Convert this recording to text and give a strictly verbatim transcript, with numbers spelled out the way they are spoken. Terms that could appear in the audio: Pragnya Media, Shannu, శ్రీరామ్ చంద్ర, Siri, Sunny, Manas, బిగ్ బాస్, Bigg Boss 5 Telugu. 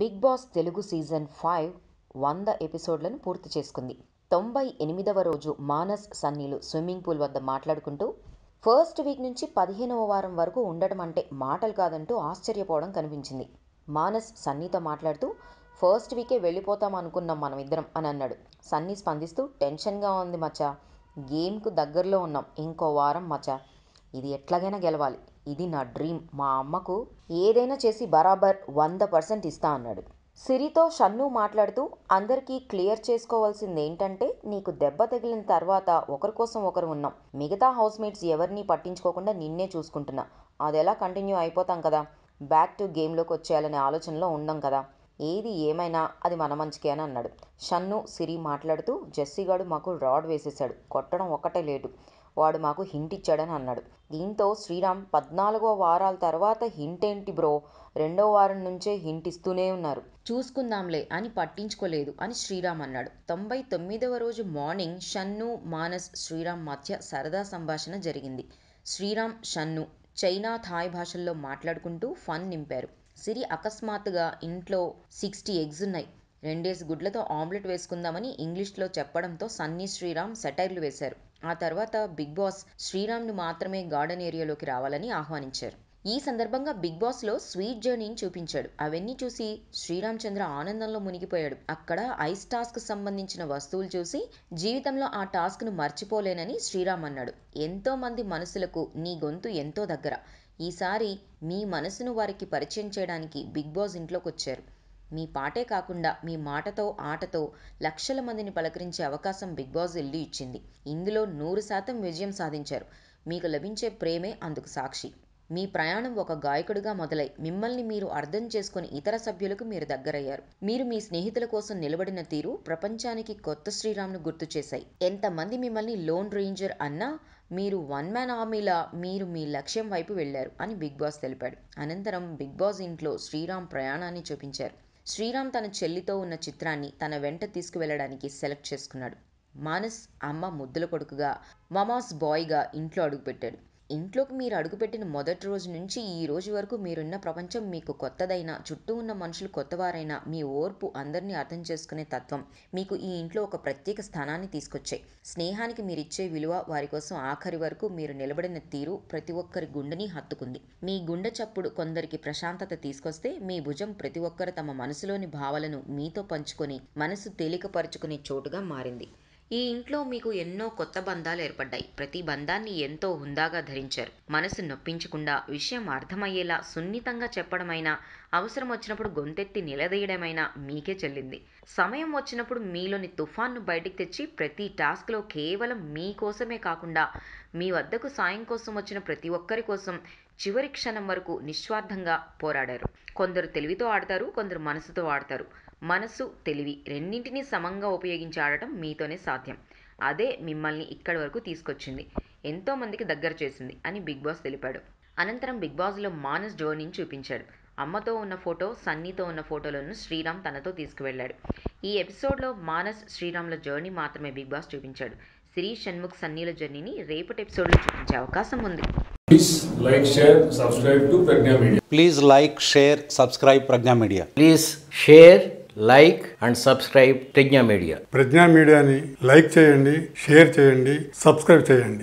బిగ్ బాస్ Telugu season five వంద ఎపిసోడ్లను పూర్తి చేసుకుంది. తొంభై ఎనిమిదవ రోజు మానస్ సన్నీలు స్విమ్మింగ్ పూల్ వద్ద మాట్లాడుకుంటూ ఫస్ట్ వీక్ నుంచి పదిహేనవ వారం వరకు ఉండడం అంటే మాటలు కాదంటూ ఆశ్చర్యపోవడం కనిపించింది. మానస్ సన్నీతో మాట్లాడుతూ ఫస్ట్ వీకే వెళ్ళిపోతాం అనుకున్నాం మనం ఇద్దరం అని అన్నాడు. సన్నీ స్పందిస్తూ, టెన్షన్గా ఉంది మచ్చా, గేమ్కు దగ్గరలో ఉన్నాం, ఇంకో వారం మచ్చా, ఇది ఎట్లాగైనా గెలవాలి, ఇది నా డ్రీమ్, మా అమ్మకు ఏదైనా చేసి బరాబర్ వంద పర్సెంట్ ఇస్తా అన్నాడు. సిరితో షన్ను మాట్లాడుతూ, అందరికీ క్లియర్ చేసుకోవాల్సింది ఏంటంటే నీకు దెబ్బ తగిలిన తర్వాత ఒకరి కోసం ఒకరు ఉన్నాం, మిగతా హౌస్మేట్స్ ఎవరిని పట్టించుకోకుండా నిన్నే చూసుకుంటున్నా, అది ఎలా కంటిన్యూ అయిపోతాం కదా, బ్యాక్ టు గేమ్లోకి వచ్చేయాలనే ఆలోచనలో ఉండం కదా, ఏది ఏమైనా అది మన మంచికే అని అన్నాడు. షన్ను సిరి మాట్లాడుతూ, జెస్సీగాడు మాకు రాడ్ వేసేసాడు, కొట్టడం ఒక్కటే లేటు, వాడు మాకు హింట్ ఇచ్చాడని అన్నాడు. దీంతో శ్రీరామ్, పద్నాలుగో వారాల తర్వాత హింట్ ఏంటి బ్రో, రెండో వారం నుంచే హింట్ ఇస్తూనే ఉన్నారు, చూసుకుందాంలే అని పట్టించుకోలేదు అని శ్రీరామ్ అన్నాడు. తొంభై తొమ్మిదవ రోజు మార్నింగ్ షన్ను, మానస్, శ్రీరామ్ మధ్య సరదా సంభాషణ జరిగింది. శ్రీరామ్, షన్ను చైనా, థాయ్ భాషల్లో మాట్లాడుకుంటూ ఫన్ నింపారు. సిరి అకస్మాత్తుగా ఇంట్లో సిక్స్టీ ఎగ్స్ ఉన్నాయి, రెండేసి గుడ్లతో ఆమ్లెట్ వేసుకుందామని ఇంగ్లీష్లో చెప్పడంతో సన్నీ, శ్రీరామ్ సెటైర్లు వేశారు. ఆ తర్వాత బిగ్ బాస్ శ్రీరామ్ను మాత్రమే గార్డెన్ ఏరియాలోకి రావాలని ఆహ్వానించారు. ఈ సందర్భంగా బిగ్ బాస్లో స్వీట్ జర్నీని చూపించాడు. అవన్నీ చూసి శ్రీరామ్ చంద్ర ఆనందంలో మునిగిపోయాడు. అక్కడ ఐస్ టాస్క్కి సంబంధించిన వస్తువులు చూసి జీవితంలో ఆ టాస్క్ను మర్చిపోలేనని శ్రీరామ్ అన్నాడు. ఎంతోమంది మనసులకు నీ గొంతు ఎంతో దగ్గర, ఈసారి మీ మనసును వారికి పరిచయం చేయడానికి బిగ్ బాస్ ఇంట్లోకి వచ్చారు. మీ పాటే కాకుండా మీ మాటతో ఆటతో లక్షల మందిని పలకరించే అవకాశం బిగ్ బాస్ ఇల్లు ఇచ్చింది. ఇందులో నూరు శాతం విజయం సాధించారు. మీకు లభించే ప్రేమే అందుకు సాక్షి. మీ ప్రయాణం ఒక గాయకుడిగా మొదలై మిమ్మల్ని మీరు అర్థం చేసుకుని ఇతర సభ్యులకు మీరు దగ్గరయ్యారు. మీరు మీ స్నేహితుల కోసం నిలబడిన తీరు ప్రపంచానికి కొత్త శ్రీరామ్ను గుర్తు చేశాయి. ఎంతమంది మిమ్మల్ని లోన్ రేంజర్ అన్నా మీరు వన్ మ్యాన్ ఆర్మీలా మీరు మీ లక్ష్యం వైపు వెళ్లారు అని బిగ్ బాస్ తెలిపాడు. అనంతరం బిగ్ బాస్ ఇంట్లో శ్రీరామ్ ప్రయాణాన్ని చూపించారు. శ్రీరామ్ తన చెల్లితో ఉన్న చిత్రాన్ని తన వెంట తీసుకువెళ్లడానికి సెలెక్ట్ చేసుకున్నాడు. మానస్ అమ్మ ముద్దుల కొడుకుగా, మమాస్ బాయ్గా ఇంట్లో అడుగుపెట్టాడు. ఇంట్లోకి మీరు అడుగుపెట్టిన మొదటి రోజు నుంచి ఈ రోజు వరకు మీరున్న ప్రపంచం మీకు కొత్తదైనా, చుట్టూ ఉన్న మనుషులు కొత్తవారైనా మీ ఓర్పు, అందరినీ అర్థం చేసుకునే తత్వం మీకు ఈ ఇంట్లో ఒక ప్రత్యేక స్థానాన్ని తీసుకొచ్చాయి. స్నేహానికి మీరిచ్చే విలువ, వారి కోసం ఆఖరి వరకు మీరు నిలబడిన తీరు ప్రతి ఒక్కరి గుండెని హత్తుకుంది. మీ గుండె చప్పుడు కొందరికి ప్రశాంతత తీసుకొస్తే, మీ భుజం ప్రతి ఒక్కరు తమ మనసులోని భావాలను మీతో పంచుకొని మనసు తేలికపరుచుకునే చోటుగా మారింది. ఈ ఇంట్లో మీకు ఎన్నో కొత్త బంధాలు ఏర్పడ్డాయి. ప్రతి బంధాన్ని ఎంతో హుందాగా ధరించారు. మనసు నొప్పించకుండా, విషయం అర్థమయ్యేలా సున్నితంగా చెప్పడమైనా, అవసరం వచ్చినప్పుడు గొంతెత్తి నిలదీయడమైనా మీకే చెల్లింది. సమయం వచ్చినప్పుడు మీలోని తుఫాన్ను బయటికి తెచ్చి ప్రతి టాస్క్లో కేవలం మీకోసమే కాకుండా మీ వద్దకు సాయం కోసం వచ్చిన ప్రతి ఒక్కరి కోసం చివరి క్షణం వరకు నిస్వార్థంగా పోరాడారు. కొందరు తెలివితో ఆడతారు, కొందరు మనసుతో ఆడతారు. మనసు, తెలివి రెండింటినీ సమంగా ఉపయోగించి ఆడటం మీతోనే సాధ్యం. అదే మిమ్మల్ని ఇక్కడి వరకు తీసుకొచ్చింది, ఎంతోమందికి దగ్గర చేసింది అని బిగ్ బాస్ తెలిపాడు. అనంతరం బిగ్ బాస్లో మానస్ జర్నీని చూపించాడు. అమ్మతో ఉన్న ఫోటో, సన్నీతో ఉన్న ఫోటోలను శ్రీరామ్ తనతో తీసుకువెళ్ళాడు. ఈ ఎపిసోడ్లో మానస్, శ్రీరామ్ల జర్నీ మాత్రమే బిగ్ బాస్ చూపించాడు. సిరి, షణ్ముఖ్, సన్నీల జర్నీని రేపటి ఎపిసోడ్లో చూపించే అవకాశం ఉంది. Please like, share, subscribe to Pragnya Media. Please like, share, subscribe Pragnya Media. Please share, like and subscribe Pragnya Media. Pragnya Media ni like cheyandi, share cheyandi, subscribe cheyandi.